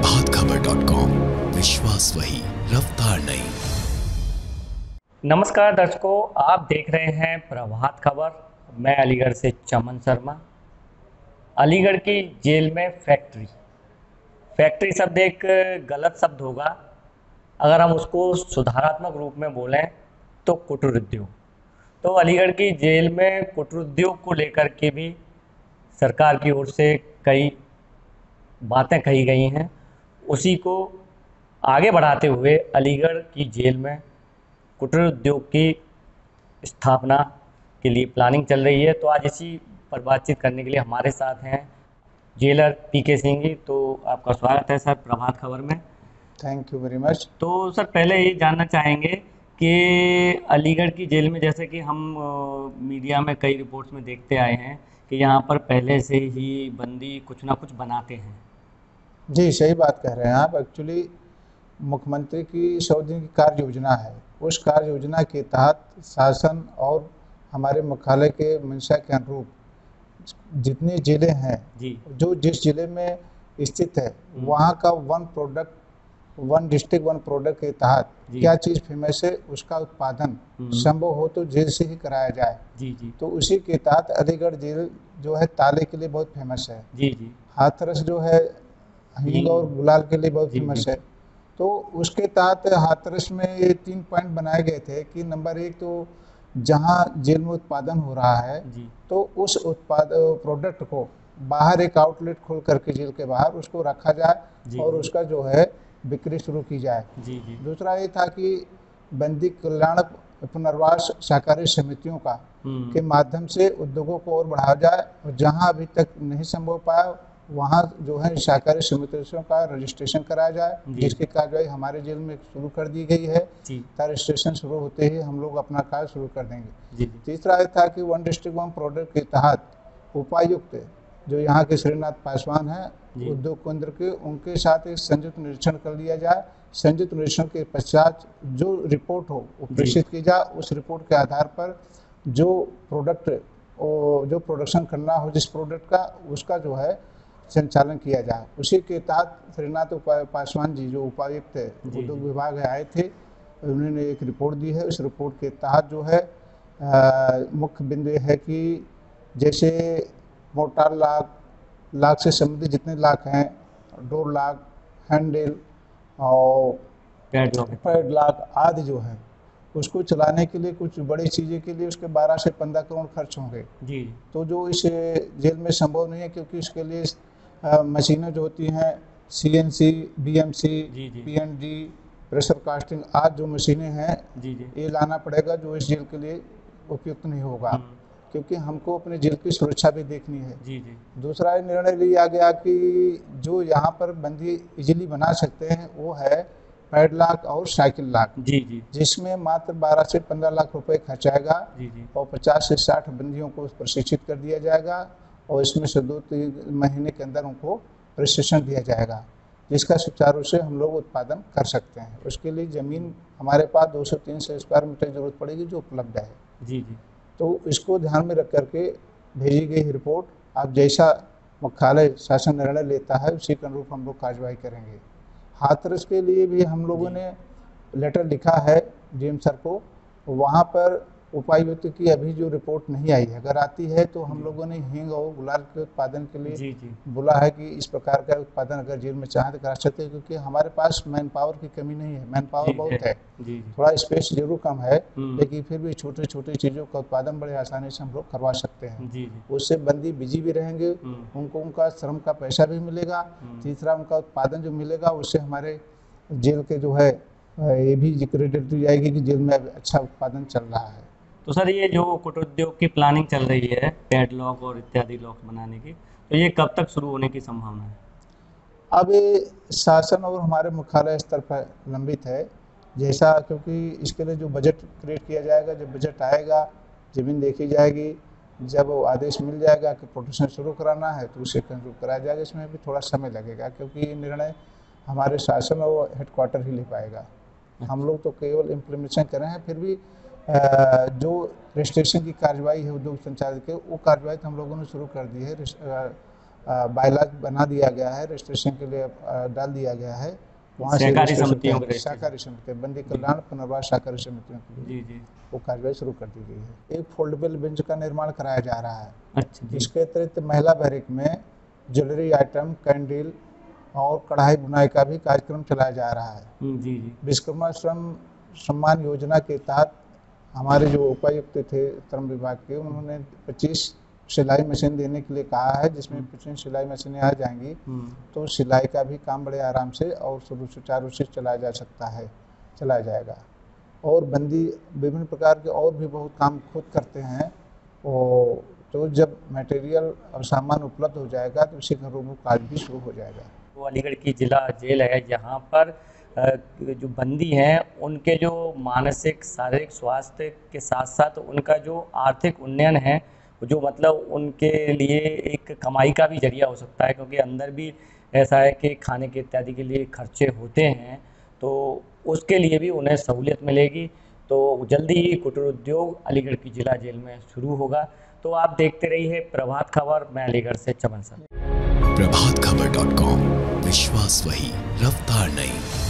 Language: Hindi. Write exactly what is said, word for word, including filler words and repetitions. प्रभात खबर डॉट कॉम, विश्वास वही, रफ्तार नहीं। नमस्कार दर्शकों, आप देख रहे हैं प्रभात खबर। मैं अलीगढ़ से चमन शर्मा। अलीगढ़ की जेल में फैक्ट्री फैक्ट्री शब्द एक गलत शब्द होगा, अगर हम उसको सुधारात्मक रूप में बोलें तो कुटीर उद्योग। तो अलीगढ़ की जेल में कुटीर उद्योग को लेकर के भी सरकार की ओर से कई बातें कही गई हैं। उसी को आगे बढ़ाते हुए अलीगढ़ की जेल में कुटीर उद्योग की स्थापना के लिए प्लानिंग चल रही है। तो आज इसी पर बातचीत करने के लिए हमारे साथ हैं जेलर पी के सिंह। तो आपका स्वागत है सर प्रभात खबर में। Thank you very much. तो सर पहले ये जानना चाहेंगे कि अलीगढ़ की जेल में, जैसे कि हम मीडिया में कई रिपोर्ट्स में देखते आए हैं कि यहाँ पर पहले से ही बंदी कुछ ना कुछ बनाते हैं। जी सही बात कह रहे हैं आप। एक्चुअली मुख्यमंत्री की सौ दिन की कार्य योजना है, उस कार्य योजना के तहत शासन और हमारे मुख्यालय के मंशा के अनुरूप जितनी जिले हैं जी। जो जिस जिले में स्थित है वहाँ का one product, one district one product के तहत क्या चीज़ फेमस है उसका उत्पादन संभव हो तो जेल से ही कराया जाए। जी जी। तो उसी के तहत अलीगढ़ जेल जो है ताले के लिए बहुत फेमस है। जी जी। हाथरस जो है हींग और गुलाल के लिए बहुत फेमस है। तो उसके तहत हाथरस में ये तीन पॉइंट बनाए गए थे कि नंबर एक तो जहाँ जेल में उत्पादन हो रहा है तो उस उत्पाद प्रोडक्ट को बाहर एक आउटलेट खोल करके जेल के बाहर उसको रखा जाए और उसका जो है बिक्री शुरू की जाए। जी जी। दूसरा ये था कि बंदी कल्याण पुनर्वास सहकारी समितियों का के माध्यम से उद्योगों को और बढ़ाया जाए और जहाँ अभी तक नहीं संभव पाया वहाँ जो है सहकारी समितियों का रजिस्ट्रेशन कराया जाए, जिसकी कार्रवाई हमारे जेल में शुरू कर दी गई है। रजिस्ट्रेशन शुरू होते ही हम लोग अपना कार्य शुरू कर देंगे। तीसरा यह था कि वन डिस्ट्रिक्ट वन प्रोडक्ट के तहत उपायुक्त जो यहाँ के श्रीनाथ पासवान हैं उद्योग केंद्र के, उनके साथ एक संयुक्त निरीक्षण कर लिया जाए। संयुक्त निरीक्षण के पश्चात जो रिपोर्ट हो वो प्रेषित की जाए। उस रिपोर्ट के आधार पर जो प्रोडक्ट जो प्रोडक्शन करना हो जिस प्रोडक्ट का, उसका जो है संचालन किया जाए। उसी के तहत श्रीनाथ पासवान जी जो उपायुक्त है उद्योग विभाग आए थे, उन्होंने एक रिपोर्ट दी है। उस रिपोर्ट के तहत जो है मुख्य बिंदु है कि जैसे मोटार लाख लाख से संबंधित जितने लाख हैं, डोर लाख, हैंडल और पैड लाख आदि जो है उसको चलाने के लिए कुछ बड़ी चीज़ें के लिए उसके बारह से पंद्रह करोड़ खर्च होंगे। जी। तो जो इस जेल में संभव नहीं है क्योंकि इसके लिए मशीनें जो होती हैं C N C, B M C, P N D, pressure casting आज जो मशीनें हैं ये लाना पड़ेगा, जो इस जेल के लिए उपयुक्त नहीं होगा क्योंकि हमको अपने जेल की सुरक्षा भी देखनी है। जी जी। दूसरा निर्णय लिया गया कि जो यहाँ पर बंदी इजीली बना सकते हैं वो है पैड लाख और साइकिल लाख। जी जी। जिसमें मात्र बारह से पंद्रह लाख रुपए खर्च आएगा। जी जी। और पचास से साठ बंदियों को प्रशिक्षित कर दिया जाएगा और इसमें से दो तीन महीने के अंदर उनको प्रशिक्षण दिया जाएगा, जिसका सुचारू से हम लोग उत्पादन कर सकते हैं। उसके लिए ज़मीन हमारे पास दो सौ तीन सौ स्क्वायर मीटर जरूरत पड़ेगी जो उपलब्ध है। जी जी। तो इसको ध्यान में रख करके भेजी गई रिपोर्ट। आप जैसा मुख्यालय शासन निर्णय लेता है उसी के अनुरूप हम लोग कार्रवाई करेंगे। हाथरस के लिए भी हम लोगों ने लेटर लिखा है डी एम सर को। वहाँ पर उपायुक्त की अभी जो रिपोर्ट नहीं आई है, अगर आती है तो हम लोगों ने हींग और गुलाल के उत्पादन के लिए जी जी। बोला है कि इस प्रकार का उत्पादन अगर जेल में चाहें तो करा सकते हैं क्योंकि हमारे पास मैन पावर की कमी नहीं है। मैन पावर बहुत है, है। थोड़ा स्पेस जरूर कम है लेकिन फिर भी छोटे छोटे चीज़ों का उत्पादन बड़े आसानी से हम लोग करवा सकते हैं। उससे बंदी बिजी भी रहेंगे, उनको उनका श्रम का पैसा भी मिलेगा। तीसरा उनका उत्पादन जो मिलेगा उससे हमारे जेल के जो है ये भी क्रेडिट दी जाएगी कि जेल में अच्छा उत्पादन चल रहा है। तो सर ये जो कुटीर उद्योग की प्लानिंग चल रही है पैडलॉक और इत्यादि लॉक बनाने की, तो ये कब तक शुरू होने की संभावना है? अब ये शासन और हमारे मुख्यालय स्तर पर लंबित है, जैसा क्योंकि इसके लिए जो बजट क्रिएट किया जाएगा, जब बजट आएगा जमीन देखी जाएगी, जब आदेश मिल जाएगा कि प्रोडक्शन शुरू कराना है तो उसे कंट्रोल कराया जाएगा। इसमें भी थोड़ा समय लगेगा क्योंकि ये निर्णय हमारे शासन और हेडक्वार्टर ही ले पाएगा। हम लोग तो केवल इम्प्लीमेंटेशन कर रहे हैं, फिर भी आ, जो रजिस्ट्रेशन की कार्रवाई है उद्योग संचालित के, वो कार्रवाई तो हम लोगों ने शुरू कर दी है। बायलॉज बना दिया गया है, रजिस्ट्रेशन के लिए डाल दिया गया है। वहाँ से सहकारी समिति बंदी कल्याण पुनर्वास सहकारी समितियों वो कार्रवाई शुरू कर दी गई है। एक फोल्डेबल बेंच का निर्माण कराया जा रहा है। अच्छा, इसके अतिरिक्त महिला बैरिक में ज्वेलरी आइटम, कैंडल और कढ़ाई बुनाई का भी कार्यक्रम चलाया जा रहा है। जी जी। विश्वकर्मा श्रम सम्मान योजना के तहत हमारे जो उपायुक्त थे श्रम विभाग के, उन्होंने पच्चीस सिलाई मशीन देने के लिए कहा है, जिसमें पच्चीस सिलाई मशीनें आ जाएंगी तो सिलाई का भी काम बड़े आराम से और सुचारू से चलाया जा सकता है, चलाया जाएगा। और बंदी विभिन्न प्रकार के और भी बहुत काम खुद करते हैं, और तो जब मटेरियल और सामान उपलब्ध हो जाएगा तो उसी घरों में कार्य भी शुरू हो जाएगा। तो अलीगढ़ की जिला जेल है, जहाँ पर जो बंदी हैं उनके जो मानसिक शारीरिक स्वास्थ्य के साथ साथ उनका जो आर्थिक उन्नयन है, जो मतलब उनके लिए एक कमाई का भी जरिया हो सकता है, क्योंकि अंदर भी ऐसा है कि खाने के इत्यादि के लिए खर्चे होते हैं, तो उसके लिए भी उन्हें सहूलियत मिलेगी। तो जल्दी ही कुटीर उद्योग अलीगढ़ की जिला जेल में शुरू होगा। तो आप देखते रहिए प्रभात खबर, मैं अलीगढ़ से चमन शर्मा। प्रभात खबर डॉट कॉम, विश्वास वही, रफ्तार नहीं।